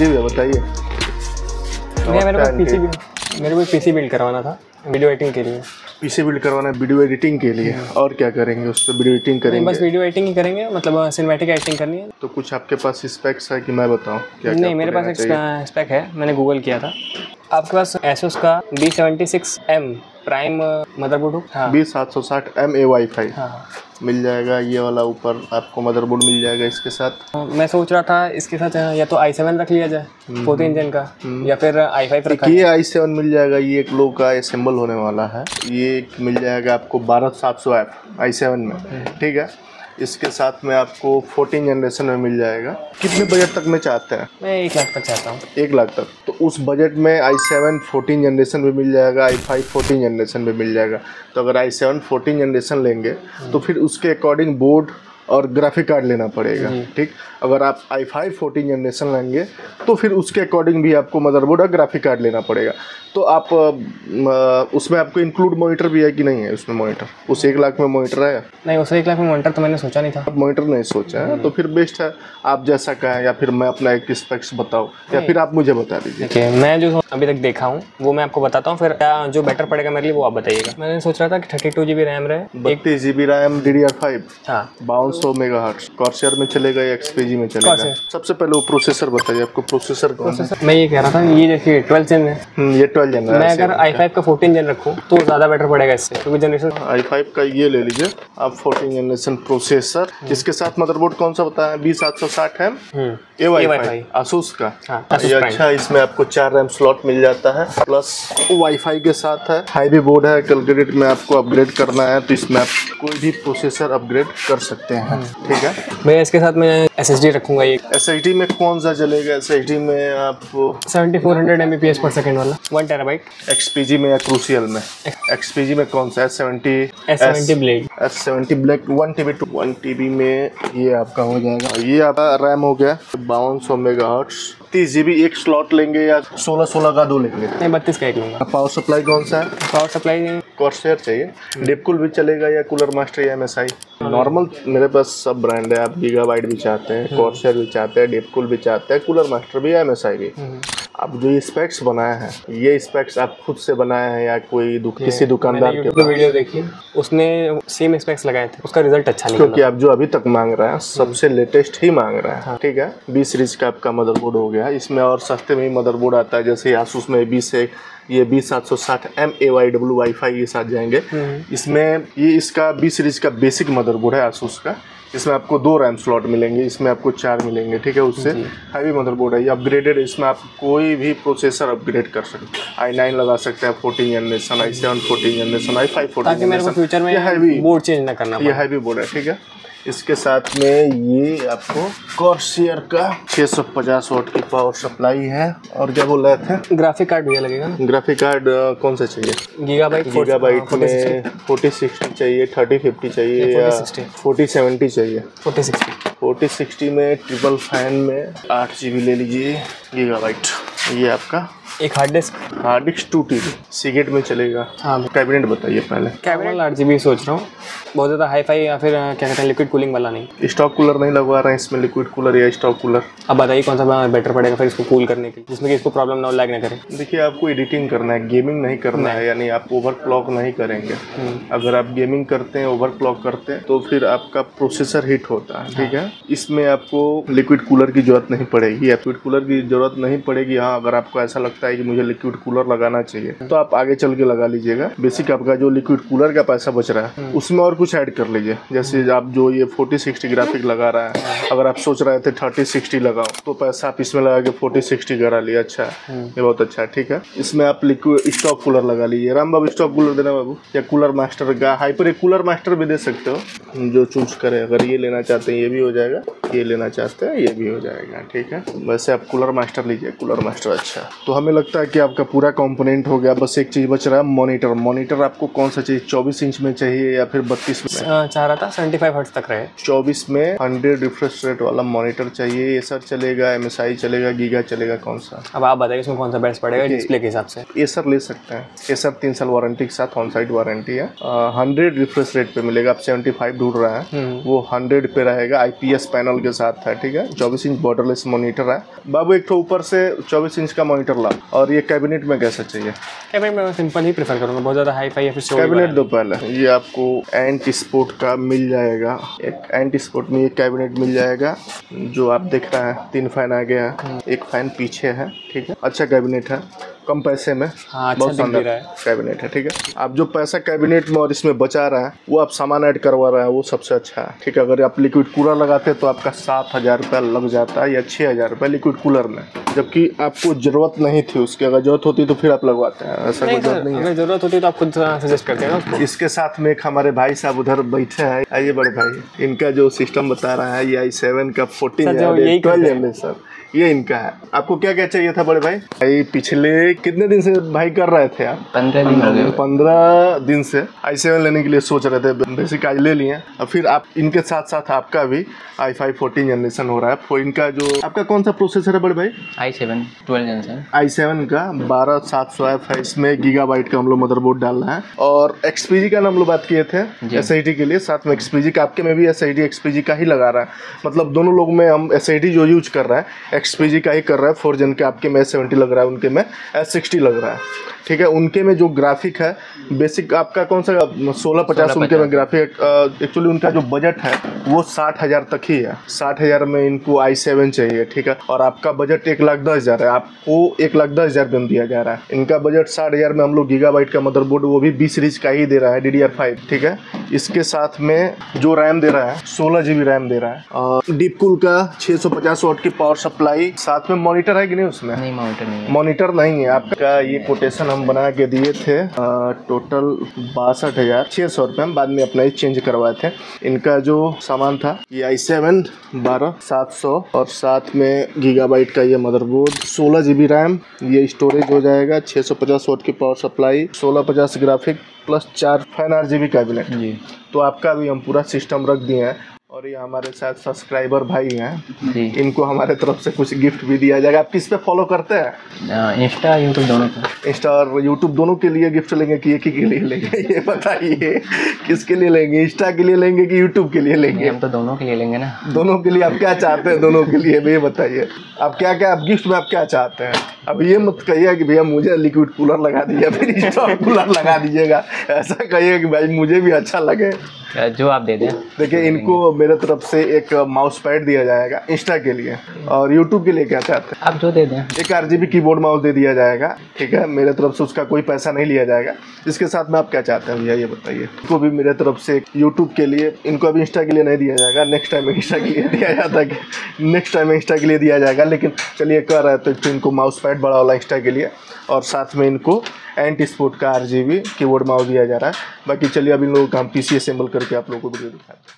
PC भी है, बताइए। मेरे को पीसी बिल्ड करवाना था वीडियो एडिटिंग के लिए। पीसी बिल्ड करवाना है वीडियो एडिटिंग के लिए, और क्या करेंगे उस पर? वीडियो एडिटिंग करेंगे, बस वीडियो एडिटिंग ही करेंगे, मतलब सिनेमैटिक एडिटिंग करनी है। तो कुछ आपके पास स्पेक्स है कि मैं बताऊँ? नहीं, मेरे पास एक स्पेक है, मैंने गूगल किया था। आपके पास एसयूस का B760M प्राइम मदरबोर्ड, हाँ। B760M A WiFi, हाँ। मिल जाएगा ये वाला, ऊपर आपको मदरबोर्ड मिल जाएगा इसके साथ। मैं सोच रहा था इसके साथ या तो i7 रख लिया जाए 4th इंजन का, या फिर i5 रखा। ये i7 मिल जाएगा, ये एक लो का असेंबल होने वाला है। ये एक मिल जाएगा आपको 12700F i7 में, ठीक है। इसके साथ में आपको 14 जनरेशन में मिल जाएगा। कितने बजट तक में चाहते हैं? मैं 1 लाख तक चाहता हूँ। 1 लाख तक, तो उस बजट में i7 14 जनरेशन में मिल जाएगा, i5 14 जनरेशन में मिल जाएगा। तो अगर i7 14 जनरेशन लेंगे तो फिर उसके अकॉर्डिंग बोर्ड और ग्राफिक कार्ड लेना पड़ेगा, ठीक। अगर आप i5 14 जनरेशन लेंगे तो फिर उसके अकॉर्डिंग भी आपको मदरबोर्ड और ग्राफिक कार्ड लेना पड़ेगा। तो आप उसमें आपको इंक्लूड मॉनिटर भी है कि नहीं है उसमें? मॉनिटर उस 1 लाख में मॉनिटर है? नहीं, उस 1 लाख में मॉनिटर तो मैंने सोचा नहीं था। मॉनिटर नहीं सोचा है तो फिर बेस्ट है आप जैसा कहें, या फिर मैं अपना एक स्पेक्स बताऊँ, या फिर आप मुझे बता दीजिए। मैं जो अभी तक देखा हूँ वो मैं आपको बताता हूँ, फिर जो बेटर पड़ेगा मेरे लिए वो आप बताइएगा। मैंने सोच रहा था कि 32 GB रैम रहे, 32 GB रैम, DDR5, हाँ, 5200 मेगाहर्ट्ज। कॉर्सियर में चलेगा या XPG में चलेगा? सबसे पहले वो प्रोसेसर बताइए, आपको प्रोसेसर कौन है? मैं ये कह रहा था, ये देखिए 12 जन है, ये 12 जन है। मैं अगर i5 का 14 जन रखूँ तो ज़्यादा बेटर पड़ेगा इससे, क्योंकि जनरेशन i5 का ये ले लीजिए आप 14 जनरेशन प्रोसेसर। इसके साथ मदरबोर्ड कौन सा बताया? B760M A WiFi, ASUS का, अच्छा। इसमें आपको 4 रैम स्लॉट मिल जाता है, प्लस वाईफाई के साथ है। हाईवी बोर्ड है, कैलकुलेट में आपको अपग्रेड करना है तो इसमें आप कोई भी प्रोसेसर अपग्रेड कर सकते हैं, ठीक है। मैं इसके साथ में SSD रखूंगा। ये SSD में कौन सा चलेगा? SSD में आपको 7400 Mbps वाला 1 TB। XPG में या क्रूसियल में? XPG में कौन सा? S70 ब्लैक 1TB में ये आपका हो जाएगा। ये आपका रैम हो गया 5200 मेगाहर्ट्ज। 30 GB एक स्लॉट लेंगे या 16 का दो लेंगे? नहीं, 32 का एक लूँगा। पावर सप्लाई कौन सा है? पावर सप्लाई कॉर्सेयर चाहिए। डीपकूल भी चलेगा या कूलर मास्टर या MSI? नॉर्मल मेरे पास सब ब्रांड है, आप गीगाबाइट भी चाहते हैं, कॉर्सेयर भी चाहते हैं, डीपकूल भी चाहते हैं, कूलर मास्टर भी या MSI भी। आप जो ये स्पेक्स बनाए हैं, ये स्पेक्स आप खुद से बनाए हैं या कोई किसी दुकानदार के? वीडियो देखिए, उसने सेम स्पेक्स लगाए थे, उसका रिजल्ट अच्छा नहीं, क्योंकि आप जो अभी तक मांग रहे हैं सबसे लेटेस्ट ही मांग रहे हैं, ठीक है। B सीरीज का आपका मदरबोर्ड हो गया, इसमें और सस्ते में ही मदरबोर्ड आता है, जैसे ASUS में ये B760M A WiFi ये साथ जाएंगे। इसमें ये इसका B सीरीज का बेसिक मदरबोर्ड है ASUS का, इसमें आपको 2 रैम स्लॉट मिलेंगे, इसमें आपको 4 मिलेंगे, ठीक है। उससे हैवी मदरबोर्ड है, ये अपग्रेडेड है, इसमें आप कोई भी प्रोसेसर अपग्रेड कर सकते हैं। i9 लगा सकते हैं 14 generation, i7 14 generation, i5 14 generation, future में हैवी बोर्ड चेंज ना करना, ये हैवी बोर्ड है, ठीक है। इसके साथ में ये आपको कॉर्सियर का 650 वाट की पावर सप्लाई है, और क्या बोल रहे थे? ग्राफिक कार्ड भी लगेगा ना? ग्राफिक कार्ड कौन सा चाहिए? गीगाबाइट में 4060 चाहिए, 3050 चाहिए, 4070 चाहिए? 4060 में 355 में 8 GB ले लीजिए गीगाबाइट। ये आपका एक हार्ड डिस्क 2 TB सीगेट में चलेगा, हाँ। कैबिनेट बताइए पहले। कैबिनेट RGB सोच रहा हूँ, बहुत ज़्यादा हाई फाई या फिर क्या कहते हैं लिक्विड कूलिंग वाला नहीं। स्टॉक कूलर नहीं लगवा रहे हैं इसमें, लिक्विड कूलर या स्टॉक कूलर? अब बताइए कौन सा बेटर पड़ेगा फिर इसको कूल करने के लिए, जिसमें कि इसको प्रॉब्लम ना हो, लैग ना करे। देखिए, आपको एडिटिंग करना है, गेमिंग नहीं करना है, यानी आप ओवर क्लॉक नहीं करेंगे। अगर आप गेमिंग करते हैं, ओवर क्लॉक करते हैं, तो फिर आपका प्रोसेसर हीट होता है, ठीक है। इसमें आपको लिक्विड कूलर की जरूरत नहीं पड़ेगी, लिक्विड कूलर की जरूरत नहीं पड़ेगी। हाँ, अगर आपको ऐसा लगता है कि मुझे लिक्विड कूलर लगाना चाहिए तो आप आगे चल के लगा लीजिएगा। बेसिक आपका जो लिक्विड कूलर का पैसा बच रहा है उसमें और कुछ ऐड कर लीजिए, जैसे आप जो ये 4060 ग्राफिक लगा रहा है, अगर आप सोच रहे थे 3060 लगाओ तो पैसा आप इसमें लगा के 4060 करा लिया, अच्छा है, ये बहुत अच्छा है, ठीक है। इसमें आप लिक्विड स्टॉक कूलर लगा लीजिए। राम बाबू स्टॉक कूलर देना बाबू, या कूलर मास्टर का हाइपर कूलर मास्टर भी दे सकते हो, जो चूज करें। अगर ये लेना चाहते हैं ये भी हो जाएगा, ये लेना चाहते हैं ये भी हो जाएगा, ठीक है। वैसे आप कूलर मास्टर लीजिए, कूलर मास्टर अच्छा। तो हमें लगता है कि आपका पूरा कंपोनेंट हो गया, बस एक चीज़ बच रहा है मॉनिटर। मॉनिटर आपको कौन सा चाहिए? 24 इंच में चाहिए या फिर 32 में? चाह रहा था 75 हर्ट्ज तक रहे। 24 में 100 रिफ्रेश रेट वाला मॉनिटर चाहिए। ये सर चलेगा, MSI चलेगा, गीगा चलेगा, कौन सा? अब आप बताइए इसमें कौन सा बेस्ट पड़ेगा डिस्प्ले के हिसाब से। ये सर ले सकते हैं, ये सर 3 साल वारंटी के साथ ऑन साइड वारंटी है। 100 रिफ्रेश रेट पर मिलेगा, आप 75 ढूंढ रहे हैं वो 100 पे रहेगा। IPS पैनल कॉल के साथ है, ठीक है। 24 इंच बॉर्डरलेस मॉनिटर है बाबू, एक तो ऊपर से 24 इंच का मॉनिटर ला। और ये कैबिनेट में कैसा चाहिए? कैबिनेट में सिंपल ही प्रेफर करूँगा, बहुत ज़्यादा हाई फाई कैबिनेट दो। पहले ये आपको एंटी स्पोर्ट का मिल जाएगा, एक एंटी स्पोर्ट में ये कैबिनेट मिल जाएगा जो आप देख रहे हैं। 3 फैन आ गया है, 1 फैन पीछे है, ठीक है। अच्छा कैबिनेट है, कम पैसे में। हाँ, बहुत शानदार कैबिनेट है, ठीक है। आप जो पैसा कैबिनेट में और इसमें बचा रहा है वो आप सामान ऐड करवा रहा है, वो सबसे अच्छा है, ठीक है। अगर आप लिक्विड कूलर लगाते तो आपका 7,000 रुपया लग जाता है या 6,000 रुपया लिक्विड कूलर में, जबकि आपको जरूरत नहीं थी उसकी। अगर जरूरत होती तो फिर आप लगवाते हैं, ऐसा कोई जरूरत नहीं है। जरूरत होती तो आप खुद सजेस्ट करते हैं। इसके साथ में एक हमारे भाई साहब उधर बैठे हैं, आइए बड़े भाई, इनका जो सिस्टम बता रहा है ये i7 का 14 सर, ये इनका है। आपको क्या क्या चाहिए था बड़े भाई? भाई पिछले कितने दिन से भाई कर रहे थे आप? 15 दिन से i7 लेने के लिए सोच रहे थे, बेसिक आज ले लिए। और फिर आप इनके साथ साथ आपका भी i5 14 जनरेशन हो रहा है। इनका जो आपका कौन सा प्रोसेसर है बड़े भाई? i7 12 जनरेशन, i7 का 12700F है। इसमें गीगाबाइट का हम लोग मदरबोर्ड डालना है। और XPG का हम लोग बात किए थे SSD के लिए, साथ में XPG का। आपके में भी SSD XPG का ही लगा रहा है, मतलब दोनों लोग में हम SSD जो यूज कर रहा है XPG का ही कर रहा है। 4 जन के आपके में S70 लग रहा है, उनके में S60 लग रहा है, ठीक है। उनके में जो ग्राफिक है बेसिक आपका कौन सा 1650, उनके में ग्राफिक एक्चुअली उनका जो बजट है वो 60,000 तक ही है। 60,000 में इनको i7 चाहिए, ठीक है। और आपका बजट 1,10,000 है, आपको 1,10,000 में दिया जा रहा है। इनका बजट 60,000 में। हम लोग गीगाबाइट का मदरबोर्ड वो भी 20 सीरीज का ही दे रहा है, DDR5, ठीक है। इसके साथ में जो रैम दे रहा है 16 GB रैम दे रहा है। और डीपकूल का 650 वाट की पावर सप्लाई, साथ में मॉनिटर है कि नहीं उसमें? नहीं, मॉनिटर नहीं, मॉनिटर नहीं है आपका। ये कोटेशन हम बना के दिए थे, टोटल 62,600 रुपये। हम बाद में अपना ही चेंज करवाए थे। इनका जो सामान था ये i7 12700 और साथ में गीगाबाइट का ये मदरबोर्ड, 16 GB रैम, ये स्टोरेज हो जाएगा, 650 वाट की power supply, 1650 graphic, plus 4 fan, RGB cabinet जी। तो आपका भी हम पूरा सिस्टम रख दिए हैं। और ये हमारे साथ सब्सक्राइबर भाई हैं, इनको हमारे तरफ से कुछ गिफ्ट भी दिया जाएगा। आप किस पे फॉलो करते हैं? इंस्टा, यूट्यूब दोनों पे। इंस्टा और यूट्यूब दोनों के लिए गिफ्ट लेंगे कि एक ही के लिए लेंगे, ये बताइए? किसके लिए लेंगे, इंस्टा के लिए लेंगे कि यूट्यूब के लिए लेंगे? हम तो दोनों के लिए लेंगे ना। दोनों के लिए। आप क्या चाहते हैं दोनों के लिए, ये बताइए? आप क्या क्या आप गिफ्ट में आप क्या चाहते हैं? अब ये मत कहिए कि भैया मुझे लिक्विड कूलर लगा दीजिए, फिर स्टॉक कूलर लगा दीजिएगा। ऐसा कहिए कि भाई मुझे भी अच्छा लगे, जो आप दे दें। देखिए इनको मेरे तरफ से एक माउस पैड दिया जाएगा इंस्टा के लिए। और यूट्यूब के लिए क्या चाहते हैं आप? जो दे दें, एक RGB कीबोर्ड माउस दे दिया जाएगा, ठीक है। मेरे तरफ से उसका कोई पैसा नहीं लिया जाएगा। इसके साथ में आप क्या चाहते हैं भैया, ये बताइए? इनको भी मेरे तरफ से यूट्यूब के लिए, इनको अभी इंस्टा के लिए नहीं दिया जाएगा, नेक्स्ट टाइम इंस्टा के लिए दिया जाता है, नेक्स्ट टाइम इंस्टा के लिए दिया जाएगा। लेकिन चलिए कर रहे हैं तो इनको माउस पैड बड़ा वाला इंस्टा के लिए, और साथ में इनको एंटी स्पोर्ट का RGB कीबोर्ड माउस दिया जा रहा है। बाकी चलिए अब इन लोगों का हम PC असेंबल करके आप लोगों को वीडियो दिखाते हैं।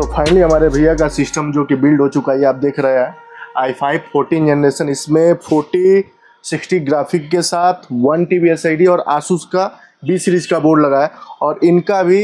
तो फाइनली हमारे भैया का सिस्टम जो कि बिल्ड हो चुका है, आप देख रहे हैं i5 14 जनरेशन, इसमें 4060 ग्राफिक के साथ 1TB SSD और ASUS का B सीरीज का बोर्ड लगा है। और इनका भी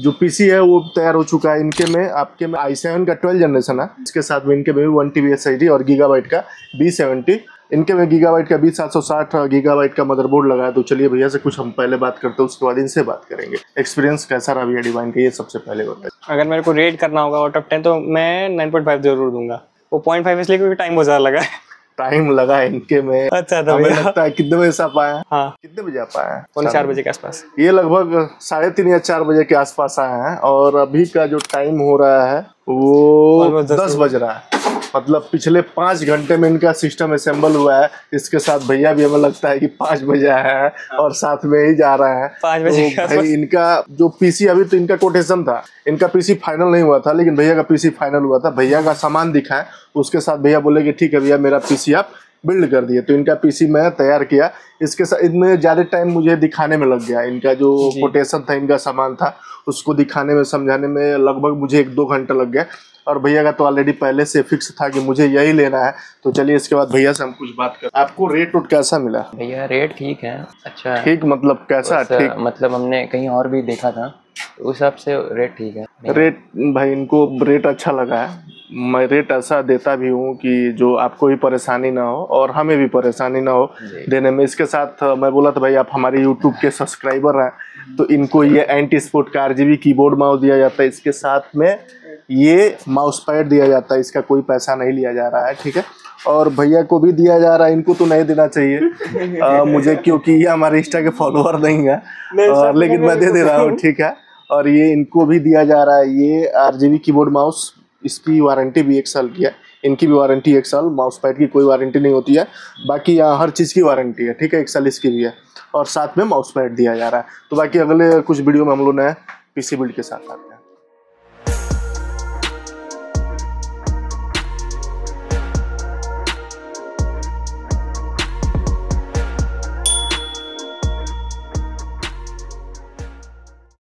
जो पीसी है वो तैयार हो चुका है। इनके में आपके में i7 का 12 जनरेशन है, इसके साथ में इनके में भी 1TB SSD और गीगाबाइट का B70, इनके में गीगाबाइट का B760 गीगाबाइट का मदरबोर्ड लगा है। तो चलिए भैया से कुछ हम पहले बात करते हैं, उसके बाद इनसे बात करेंगे एक्सपीरियंस कैसा रहा भैया डिवाइन का, ये सबसे पहले बताइए। अगर मेरे को रेट करना होगा आउट ऑफ 10 तो मैं 9.5 जरूर दूंगा। वो 0.5 इसलिए क्योंकि टाइम बहुत ज़्यादा लगा है। टाइम लगा है इनके में। अच्छा था भैया, लगता है कितने बजे से आप आए हैं? हाँ, कितने बजे आप आए हैं? 4 बजे के आसपास, ये लगभग 3:30 या 4 बजे के आसपास आए हैं। और अभी का जो टाइम हो रहा है वो 10 बज रहा है, मतलब पिछले 5 घंटे में इनका सिस्टम असेंबल हुआ है। इसके साथ भैया भी हमें लगता है कि 5 बजे आया है और साथ में ही जा रहा है 5 बजे। तो इनका जो पीसी, अभी तो इनका कोटेशन था, इनका पीसी फाइनल नहीं हुआ था लेकिन भैया का पीसी फाइनल हुआ था। भैया का सामान दिखाएं, उसके साथ भैया बोले कि ठीक है भैया मेरा पीसी आप बिल्ड कर दिए। तो इनका पीसी मैं तैयार किया, इसके साथ इनमें ज़्यादा टाइम मुझे दिखाने में लग गया। इनका जो कोटेशन था, इनका सामान था, उसको दिखाने में समझाने में लगभग मुझे 1-2 घंटा लग गया। और भैया का तो ऑलरेडी पहले से फिक्स था कि मुझे यही लेना है। तो चलिए इसके बाद भैया से हम कुछ बात कर। आपको रेट उठ कैसा मिला भैया? रेट ठीक है, अच्छा ठीक, मतलब कैसा ठीक, मतलब हमने कहीं और भी देखा था उस हिसाब से रेट ठीक है। रेट भाई इनको रेट अच्छा लगा है। मैं रेट ऐसा देता भी हूँ कि जो आपको भी परेशानी ना हो और हमें भी परेशानी ना हो देने में। इसके साथ मैं बोला था भाई आप हमारे यूट्यूब के सब्सक्राइबर हैं, तो इनको ये एंटी स्पोर्ट का RGB कीबोर्ड माउस दिया जाता है, इसके साथ में ये माउस पैड दिया जाता है, इसका कोई पैसा नहीं लिया जा रहा है, ठीक है। और भैया को भी दिया जा रहा है, इनको तो नहीं देना चाहिए मुझे, क्योंकि ये हमारे इंस्टा के फॉलोअर नहीं है, लेकिन मैं दे रहा हूँ, ठीक है। और ये इनको भी दिया जा रहा है ये RGB कीबोर्ड माउस, इसकी वारंटी भी 1 साल की है, इनकी भी वारंटी 1 साल। माउस पैड की कोई वारंटी नहीं होती है, बाकी यहाँ हर चीज़ की वारंटी है, ठीक है, 1 साल इसकी भी है। और साथ में माउस पैड दिया जा रहा है। तो बाकी अगले कुछ वीडियो में हम लोग नए PC बिल्ड के साथ